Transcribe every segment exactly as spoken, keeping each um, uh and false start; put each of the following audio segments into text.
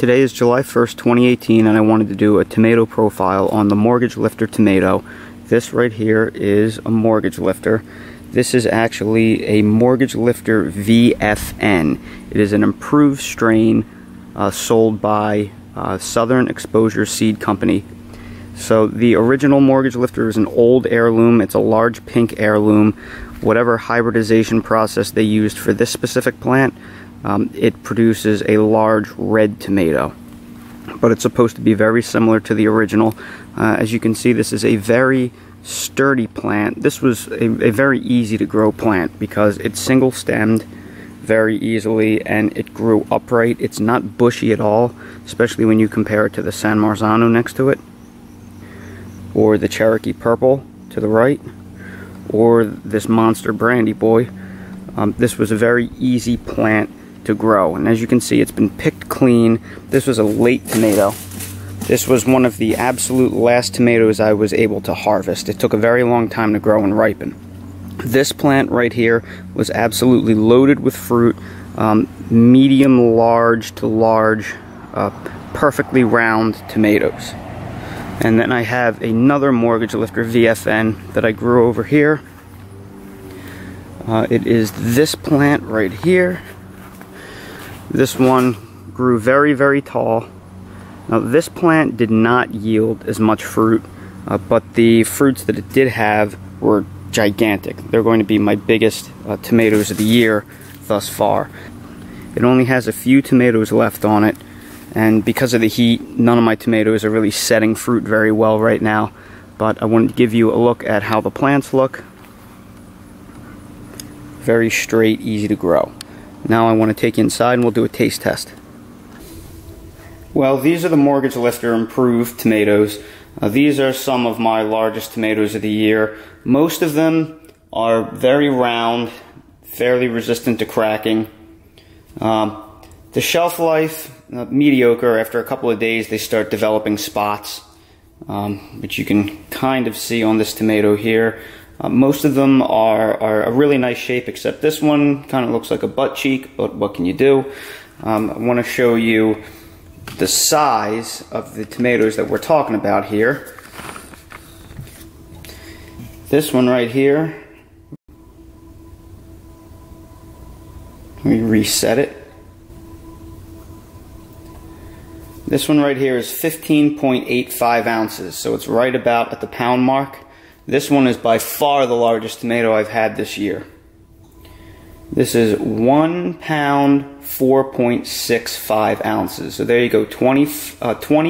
Today is July first, twenty eighteen, and I wanted to do a tomato profile on the Mortgage Lifter tomato. This right here is a Mortgage Lifter. This is actually a Mortgage Lifter V F N. It is an improved strain uh, sold by uh, Southern Exposure Seed Company. So the original Mortgage Lifter is an old heirloom. It's a large pink heirloom. Whatever hybridization process they used for this specific plant, um, it produces a large red tomato. But it's supposed to be very similar to the original. Uh, as you can see, this is a very sturdy plant. This was a, a very easy to grow plant because it's single stemmed very easily and it grew upright. It's not bushy at all, especially when you compare it to the San Marzano next to it, or the Cherokee Purple to the right, or this monster Brandy Boy. Um, this was a very easy plant to grow, and as you can see, it's been picked clean. This was a late tomato. This was one of the absolute last tomatoes I was able to harvest. It took a very long time to grow and ripen. This plant right here was absolutely loaded with fruit, um, medium large to large, uh, perfectly round tomatoes. And then I have another Mortgage Lifter V F N that I grew over here. Uh, it is this plant right here. This one grew very, very tall. Now this plant did not yield as much fruit, uh, but the fruits that it did have were gigantic. They're going to be my biggest uh, tomatoes of the year thus far. It only has a few tomatoes left on it. And because of the heat, none of my tomatoes are really setting fruit very well right now. But I wanted to give you a look at how the plants look. Very straight, easy to grow. Now I want to take you inside and we'll do a taste test. Well, these are the Mortgage Lifter improved tomatoes. Uh, these are some of my largest tomatoes of the year. Most of them are very round, fairly resistant to cracking. Um, The shelf life, uh, mediocre. After a couple of days they start developing spots, um, which you can kind of see on this tomato here. Uh, most of them are, are a really nice shape, except this one kind of looks like a butt cheek, but what can you do? Um, I want to show you the size of the tomatoes that we're talking about here. This one right here. Let me reset it. This one right here is fifteen point eight five ounces, so it's right about at the pound mark. This one is by far the largest tomato I've had this year. This is one pound, four point six five ounces. So there you go, twenty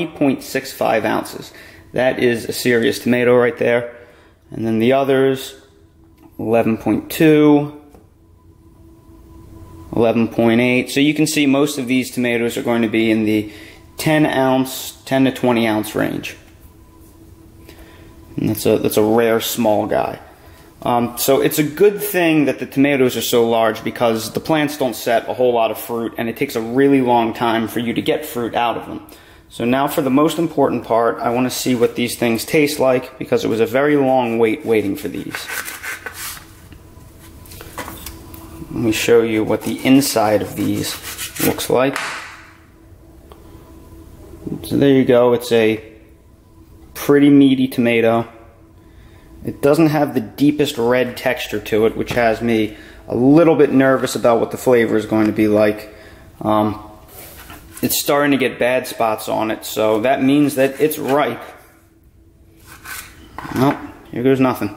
point six five ounces. That is a serious tomato right there. And then the others, eleven point two, eleven point eight. So you can see most of these tomatoes are going to be in the ten ounce, ten to twenty ounce range. And that's a that's a rare small guy. Um, so it's a good thing that the tomatoes are so large because the plants don't set a whole lot of fruit, and it takes a really long time for you to get fruit out of them. So now for the most important part, I want to see what these things taste like because it was a very long wait waiting for these. Let me show you what the inside of these looks like. So there you go, it's a pretty meaty tomato. It doesn't have the deepest red texture to it, which has me a little bit nervous about what the flavor is going to be like. Um, it's starting to get bad spots on it, so that means that it's ripe. Nope, here goes nothing.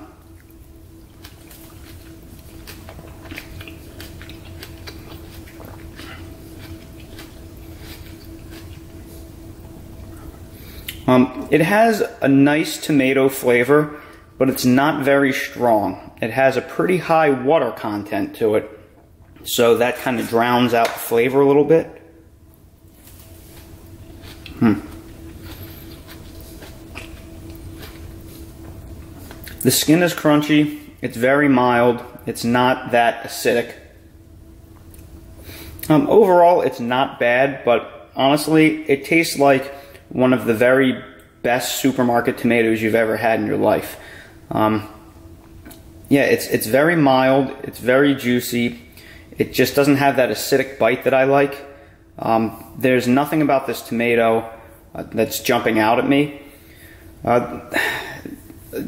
Um, it has a nice tomato flavor, but it's not very strong. It has a pretty high water content to it, so that kind of drowns out the flavor a little bit. Hmm. The skin is crunchy, it's very mild, it's not that acidic. Um, overall, it's not bad, but honestly, it tastes like one of the very best supermarket tomatoes you've ever had in your life. Um, yeah, it's it's very mild, it's very juicy, it just doesn't have that acidic bite that I like. Um, there's nothing about this tomato uh, that's jumping out at me. Uh,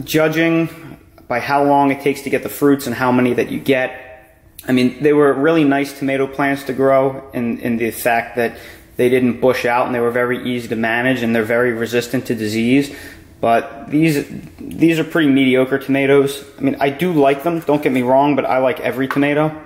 judging by how long it takes to get the fruits and how many that you get, I mean, they were really nice tomato plants to grow in, in the fact that they didn't bush out and they were very easy to manage and they're very resistant to disease. But these these are pretty mediocre tomatoes. I mean, I do like them, don't get me wrong, but I like every tomato.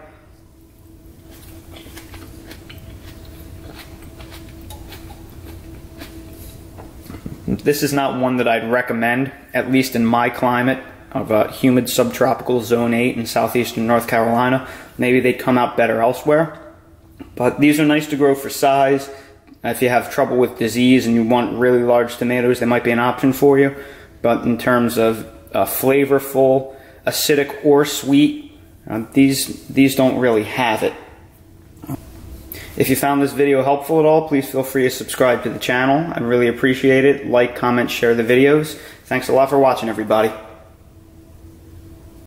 This is not one that I'd recommend, at least in my climate of a humid subtropical zone eight in southeastern North Carolina. Maybe they'd come out better elsewhere. But these are nice to grow for size. If you have trouble with disease and you want really large tomatoes, they might be an option for you. But in terms of uh, flavorful, acidic, or sweet, uh, these, these don't really have it. If you found this video helpful at all, please feel free to subscribe to the channel. I really appreciate it. Like, comment, share the videos. Thanks a lot for watching, everybody.